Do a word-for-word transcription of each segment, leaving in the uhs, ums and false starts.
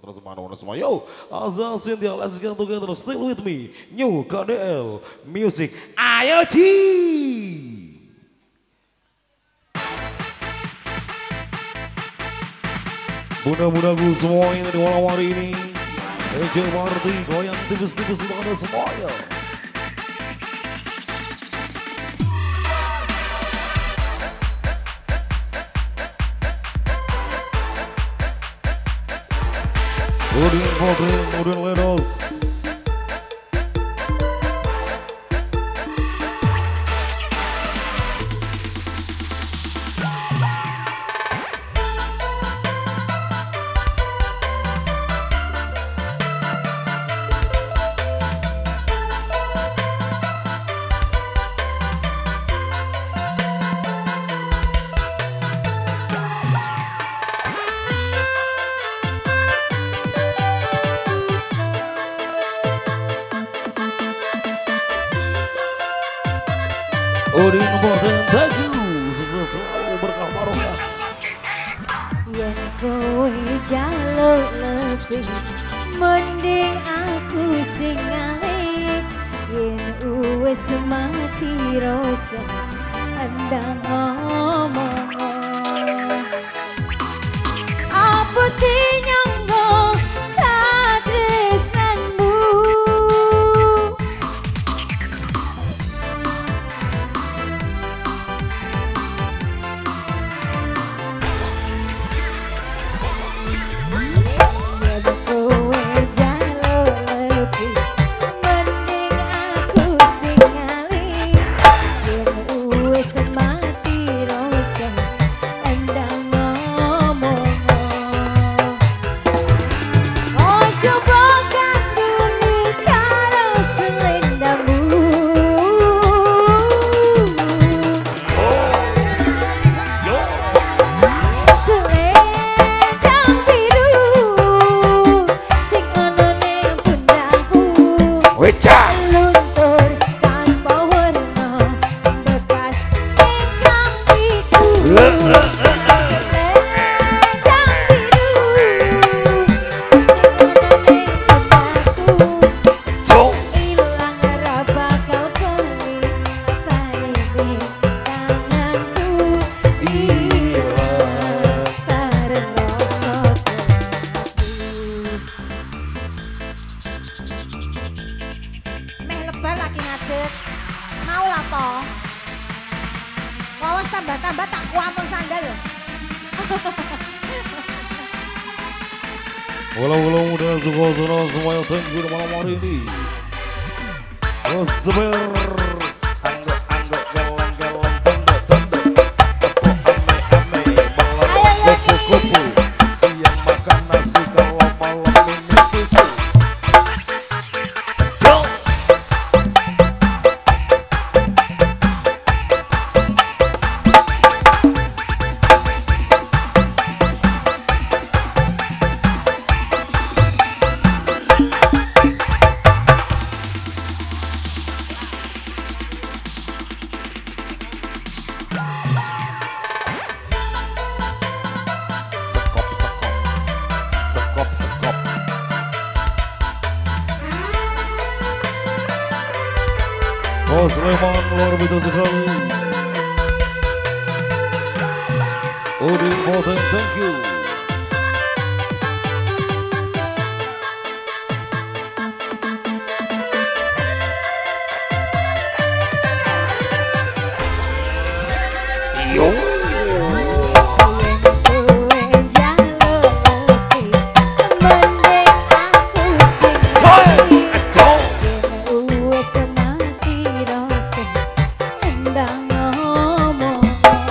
Terus mana-mana semua, yo, Azza Cynthia, let's get together, still with me, new K D L Music, ayo Ci! Bunda-bundaku semua yang di wala-wali ini Eja Warti goyang tipis-tipis untuk anda semuanya. Udin Fadri, Udin Ledos Udin Fadri Teguh, sukses selalu berkah barokah. Yang kowe jaluk lebih, mending aku sing ae. Yen uwes mati rasa, anda ngomong. Apa tinyang mau lapo, mau tambah-tambah tak kuampun sandal. Walau-walau udah suka-suka semuanya tenggir malam hari ini. Seber. Oh Sleman luar biasa sekali. Udin Fadri, thank you. Yo. Dang ngomong apa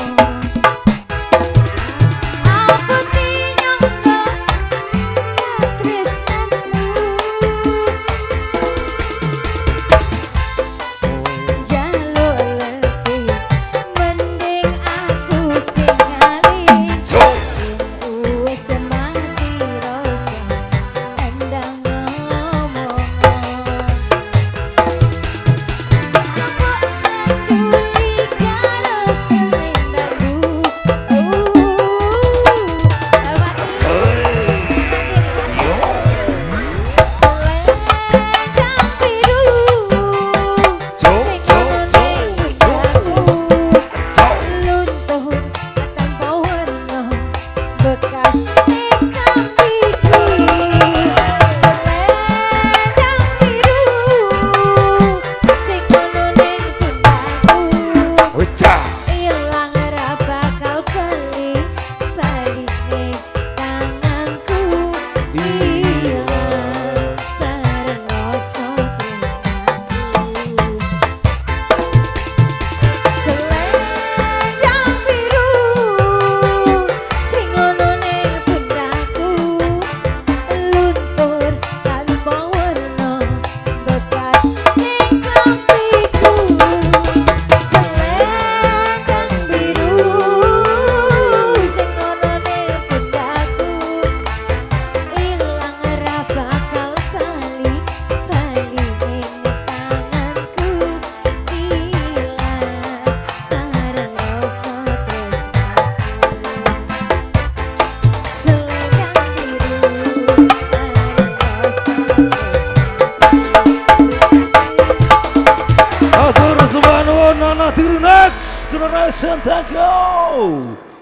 Nana Tiri Next Generation, thank you.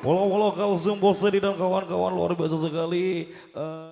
Walau-walau Kalsum Bosedi dan kawan-kawan luar biasa sekali. Uh...